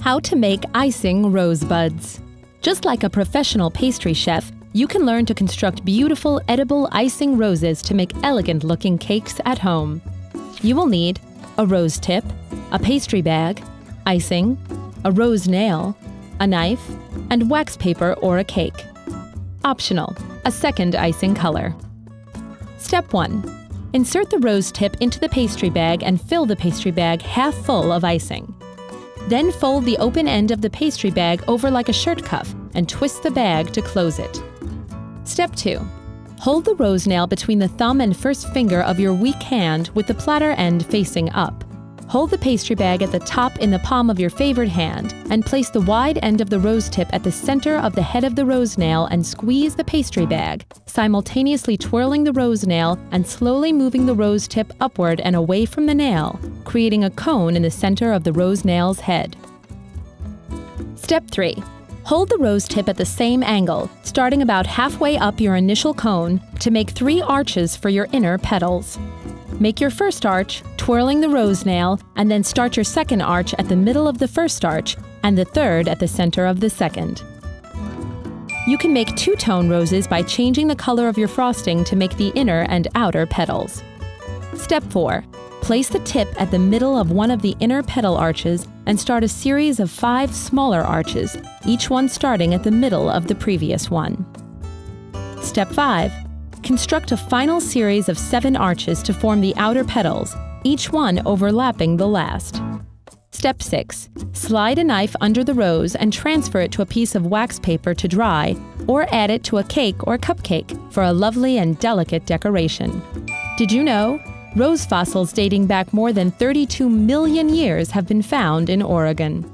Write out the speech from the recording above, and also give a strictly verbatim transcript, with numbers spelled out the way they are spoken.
How to make icing rosebuds. Just like a professional pastry chef, you can learn to construct beautiful edible icing roses to make elegant-looking cakes at home. You will need a rose tip, a pastry bag, icing, a rose nail, a knife, and wax paper or a cake. Optional, a second icing color. Step one. Insert the rose tip into the pastry bag and fill the pastry bag half full of icing. Then fold the open end of the pastry bag over like a shirt cuff and twist the bag to close it. Step two. Hold the rose nail between the thumb and first finger of your weak hand with the platter end facing up. Hold the pastry bag at the top in the palm of your favored hand and place the wide end of the rose tip at the center of the head of the rose nail and squeeze the pastry bag, simultaneously twirling the rose nail and slowly moving the rose tip upward and away from the nail, creating a cone in the center of the rose nail's head. Step three. Hold the rose tip at the same angle, starting about halfway up your initial cone, to make three arches for your inner petals. Make your first arch, twirling the rose nail, and then start your second arch at the middle of the first arch and the third at the center of the second. You can make two-tone roses by changing the color of your frosting to make the inner and outer petals. Step four. Place the tip at the middle of one of the inner petal arches and start a series of five smaller arches, each one starting at the middle of the previous one. Step five. Construct a final series of seven arches to form the outer petals, each one overlapping the last. Step six. Slide a knife under the rose and transfer it to a piece of wax paper to dry, or add it to a cake or cupcake for a lovely and delicate decoration. Did you know? Rose fossils dating back more than thirty-two million years have been found in Oregon.